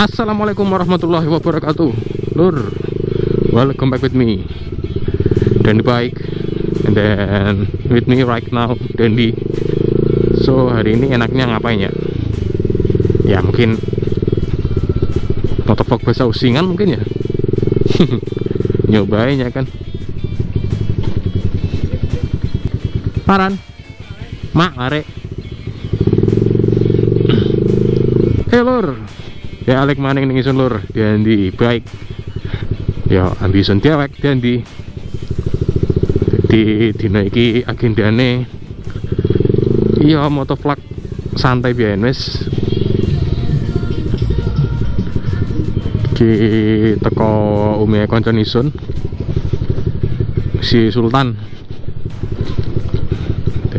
Assalamualaikum warahmatullahi wabarakatuh, Lur. Welcome back with me, Dandy Bike, and then with me right now, Dandy. So hari ini enaknya ngapain ya? Ya mungkin motovlog bahasa usingan mungkin ya. Nyobain ya kan. Paran, mak arek. Hey Lur. Ya alek maning ning isun Lur, Dandy Bike. Ya ambisen dewek Dandy. Di dina iki agendane iya motovlog santai biyen wis. Iki teko ume kanca isun. Si Sultan.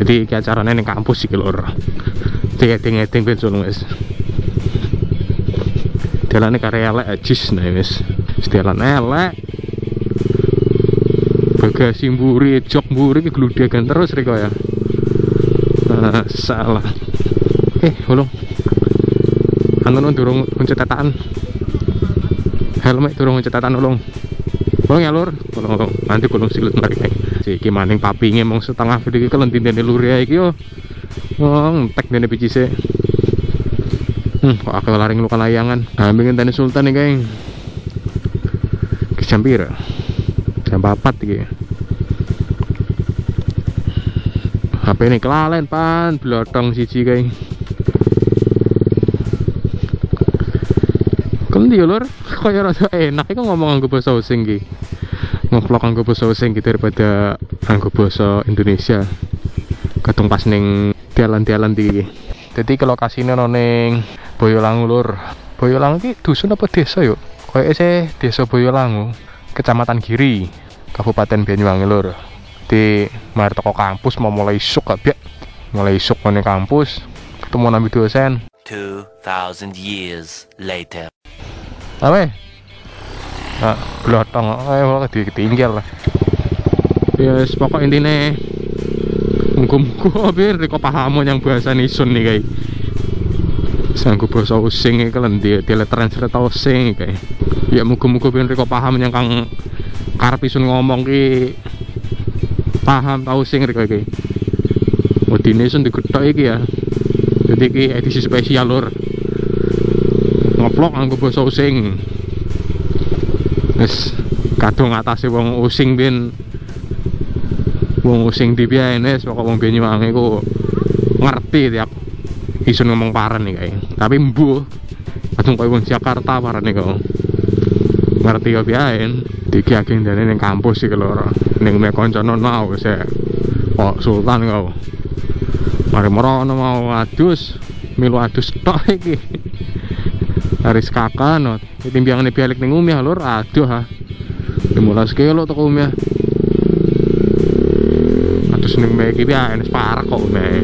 Jadi iki acarane ning kampus iki Lur. Ting-ting bensul wis. Jalannya karya elek ajis, nah wis. Jalan elek. Bagasi mburi, jok mburi ki gludegan terus rek ya. Salah. Ulung. Anun durung pencetakan. Helm durung pencetakan ulung. Ulung ya Lur, ulung nanti ulung silut mari. Iki maning papinge mung setengah iki kelentine Lur ya iki yo. Wong entek dene bicise. Kok aku laring luka layangan ambingin tani Sultan nih geng jam pira jam 4 gitu HP ini kelalen pan belotong siji geng kendi ya Lur kaya rasa enak itu ngomong anggo basa using gitu ngevlog anggo basa using gitu daripada anggo basa Indonesia kadung pas ning dalan-dalan gitu. Jadi ke lokasinya noning Boyolangu Lur. Boyolangu ini dusun apa desa yuk? Kayaknya sih desa Boyolangu, Kecamatan Giri, Kabupaten Banyuwangi Lur. Di mari toko kampus mau mulai isuk kabeh. Mulai isuk nang kampus, ketemu nang dosen. 2000 years later. Awe. Nah, glotong ae ditinggal lah. Ya wis pokok intine muga-muga bir riko paham yang bahasa nisun nih guys. Sanggup bahasa using iki kalen diletranslate using iki. Ya muga-muga ben riko paham yang kang karep isun ngomong ki paham tau sing riko iki. Udine isun digethok iki ya. Jadi iki edisi spesial Lur. Nge-vlog anggo bahasa using. Wis kadung atase wong using ben wong using di biayane pokok wong Banyuwangi ku ngerti tiap isun ngomong Paran nih kayak, tapi mbuh langsung kayak wong Jakarta Paran nih kok ngerti kok biayain iki agendane ning kampus iki Lur ning me kancanan mau sik kok Sultan kok mari merono mau adus milu adus tok iki laris kakak timbiangane balik ning Umiah Lur aduh ha 15 kilo teko Umiah adus ning me iki biayain parah kok Umiah.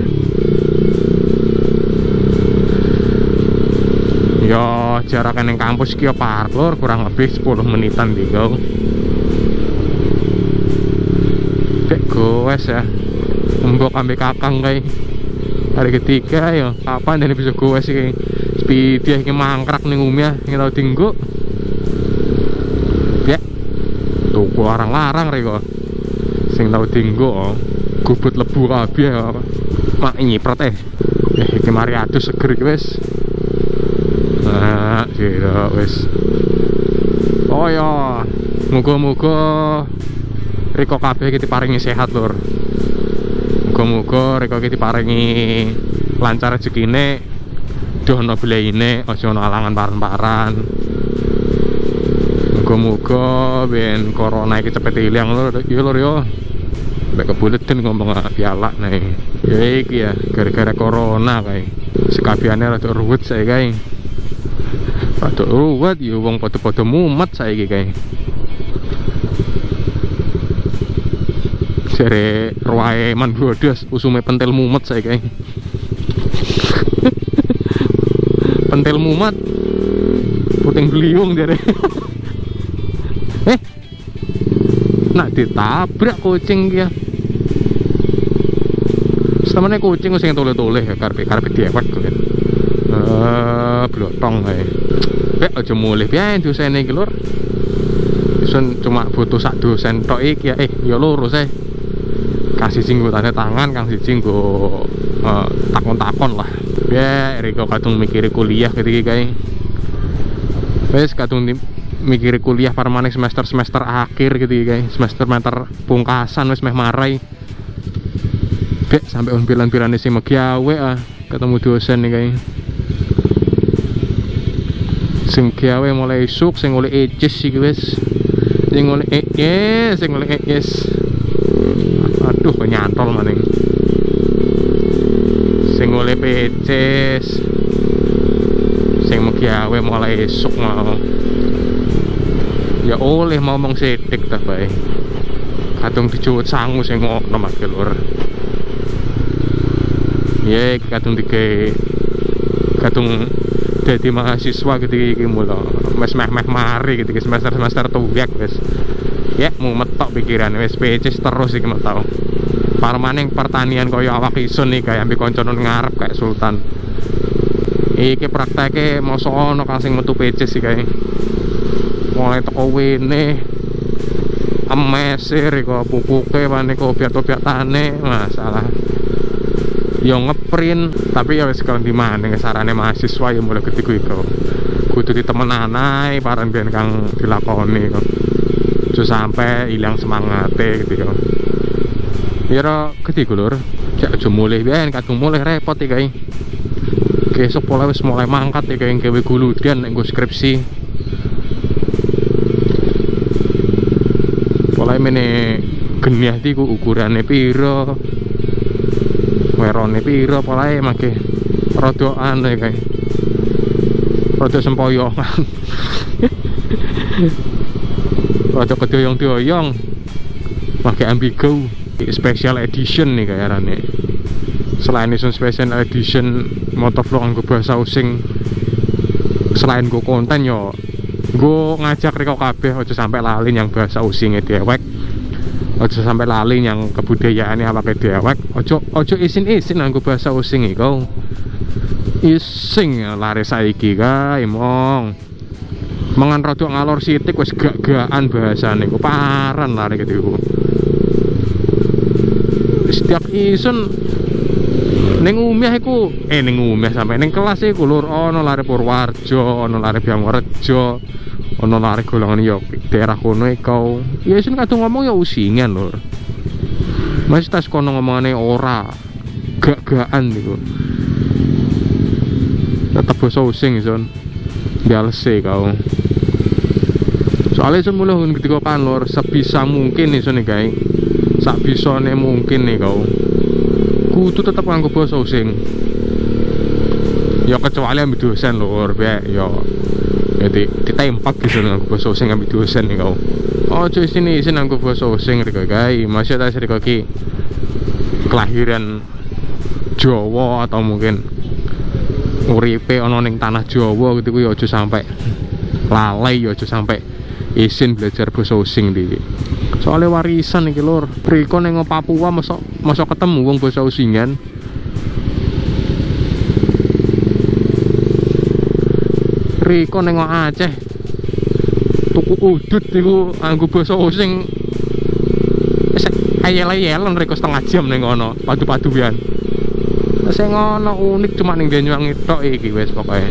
Yo jarak neng kampus kyo parah Lur kurang lebih 10 menitan digau. Dek goes ya. Mbok ambek kakang kae. Hari ketiga yo kapan dene bisa goes iki. Speedie iki mangkrak ning Umiah ning tau dinggo. Ya. Tuku larang-larang rek kok. Sing tau dinggo gubut lebu kabeh apa. Mak nyipret. Iki mari adus seger iki wis. Nah, kira wis. Oh ya, muga-muga riko kabeh iki diparingi sehat Lur. Muga-muga riko iki diparingi lancar rezekine, dono bilayine, aja ana alangan paran-paran. Muga-muga ben corona iki cepet ilang Lur, ya Lur ya. Mek kebuleten ngomong pialak nih. Ya iki ya, gara-gara corona kae. Sekabehane rada ruwet sae kae. Padha ruwet ya wong padha-padha mumet saiki kae. Jare ruwae man bodos usume pentil mumet saiki kae. Pentil mumet. Puting beliung jare. Nak ditabrak kucing ki ya. Setemene kucing sing tole-tole karepe diewet kok. Blotong kae. Bek aja mulih piye dosene iki lur. Isun cuma butuh sak dosen tok iki ya. Ya lurus kasih singgo tanda tangan kang siji nggo takon-takon lah. Piye riko kadung mikire kuliah iki kae. Wes kadung mikire kuliah parmaning semester-semester akhir gitu ya guys, semester pungkasan wis meh marai. Bek sampai umpilan-pilane sing megawe ketemu dosen nih guys. Sing gawe mulai isuk, sing oleh ejes sih guys. Sing oleh ejes. Aduh nyantol maning. Sing oleh peces. Sing megawe mulai isuk mau. Ya oleh ngomong sedik ta bae. Kadung dicuwut sangu sing ngono Mas Lur. Ye kadung dadi mahasiswa gitu iki mula. Wis meh-meh mari gitu semester-semester tuwek wis. Ya mau metok pikiran wis pecis terus iki mek tau. Parmaning pertanian koyo awak isun iki gawe ambe kanca ngarep kayak sultan. Iki prakteke mosok ana kang sing metu pecis iki kae. Mulai teko wene amesir kok pupuke wane kok obyek-obyekane masalah yo ngeprint tapi ya wis kang di maneh sarane mahasiswa ya mulai ketika iku kudu ditemenan ae pareng ben kang dilakoni kok aja sampe ilang semangate gitu yo piro ketika lur cak aja mulih ben kadung mulih repot iki kae besok pola wis mulai mangkat iki kae gawe guludan nek skripsi mulai mene geniah tiku ukurannya piro werone piro mulai makai rodoan ya kayak rodo sempoyongan rodo kedoyong-doyong makai ambigo special edition nih kayak rane selain isun special edition motovlog anggo bahasa using selain go konten yo gue ngajak riko kabeh aja sampai lali yang bahasa usingnya dewek aja sampai lali yang kebudayaannya apa kayak dewek ojo isin anggo bahasa using iku ising lari saiki kae mong mangan rada ngalor sithik wis gak-gakan bahasane ku paran lari gitu setiap isun ning umeh iku ning umeh sampe ning kelas iku lur ana lare Purwarjo, ana lare Bangrejo, ana lare golongan yo daerah kono iku. Ya isin kadung ngomong ya usingan lur. Mas tas kono ngomongane ora gak-gakan iku. Tetep basa using isun. Dialese kau. Soale isun mulih ketika pan lur sebisa mungkin isun iki. Sak bisane mungkin nih kau. Kudu tetep nganggo basa using. Ya kecuali ambil dosen lur, ya jadi ditempak gitu nganggo basa using ambil dosen nih kau. Oh cuy sini isin nganggo basa using riko guys. Masih ada riko ki kelahiran Jawa atau mungkin uripe ana ning tanah Jawa gitu kuwi aja sampai lalai ya aja sampai isin belajar basa using iki. Soalnya warisan iki lur. Priko ning Papua mosok ketemu wong basa usingan. Priko ning Aceh tuku udut niku nganggo basa using. Ayel-ayelen riko setengah jam ning kono, padu-paduan. Sing ngono unik cuma ning Banyuwangi tok iki wis pokoke.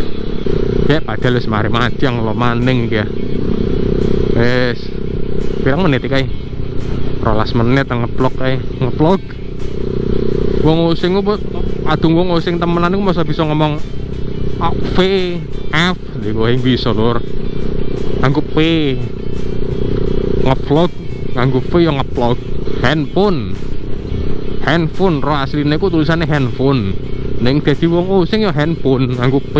Ya padahal wis mari majang lho maning iki ya. Wis pirang menit iki? 12 menit ngeplok. Wong using ku adung wong using temenan iku masa bisa ngomong V, F, iku ing bisa lur. Nganggo P. Ngeplok, nganggo V yo ngeplok. Handphone ro asline ku tulisane handphone. Ning dadi wong using yo handphone, nganggo P.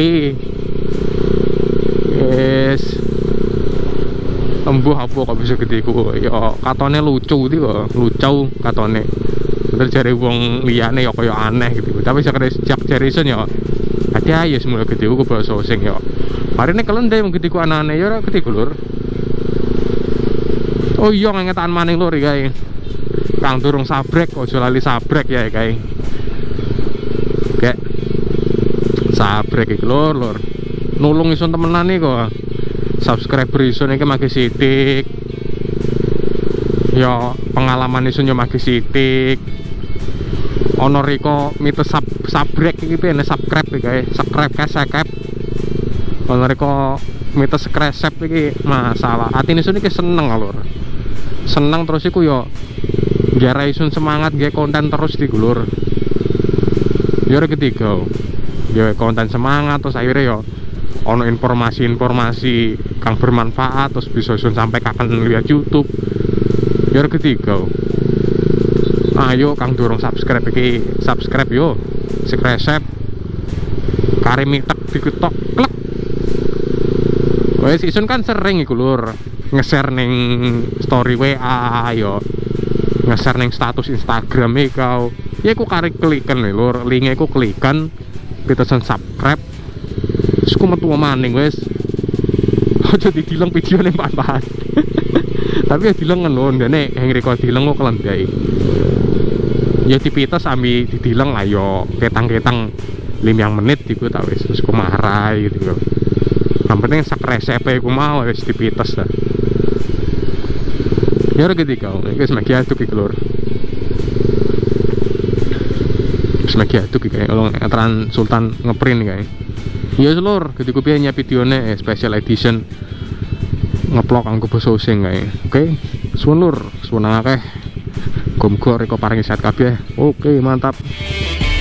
Yes. Embuh apa kok bisa gede ku ya katone lucu iki kok lucau katone bener jare wong liyane ya kaya aneh gitu tapi sejak jare isun ya ade ayo semula gede ku basa sing ya marine kelende wong gede ku anane ya ora gede lur oh iya ngetan maning lur iki kang durung sabrek aja lali sabrek ya kae sabrek iki lur nulung isun temenan nih kok. Subscriber isun iki magi sithik. Ya pengalaman isun yo magi sithik. Ono riko mite sabrek iki piye subscribe iki kae. Subscribe kesek. Ono riko mite sekresep iki masalah. Atine isun iki seneng lur. Seneng terus iku yo njarai isun semangat nggih konten terus digulur. Yo ketiga. Yo konten semangat terus akhirnya yo ono informasi-informasi kang bermanfaat terus bisa isun sampai kapan lihat YouTube. Yo ketiga. Ayo kang dorong subscribe iki, subscribe yo. Sik resep kare mitek diketok klek. Wes isun kan sering iku lur, nge-share ning story WA yo. Nge-share ning status Instagram iki kau. Ya iku kare kliken lur, link-e iku kliken pitesan subscribe. Aku metu maning wis. Aja dileng video ning papan. Tapi ya dileng lho, ndene heng rek dileng kok kelendai. Ya dipites ambi dileng lah yo ketang-ketang 5 menit iku ta wis wis kumarai gitu. Yang penting sak resepe iku mau wis dipites ta. Ya rek iki kok wis makia tuk iki lur. Wis makia tuk iki olong antran Sultan ngeprint kae. Ya lur, ketika gue nyiapin videonya special edition ngeplok anggo basa Osing kae. Oke, suwun lur, suwun akeh. Gomgo reko paring sehat kabeh. Oke, mantap.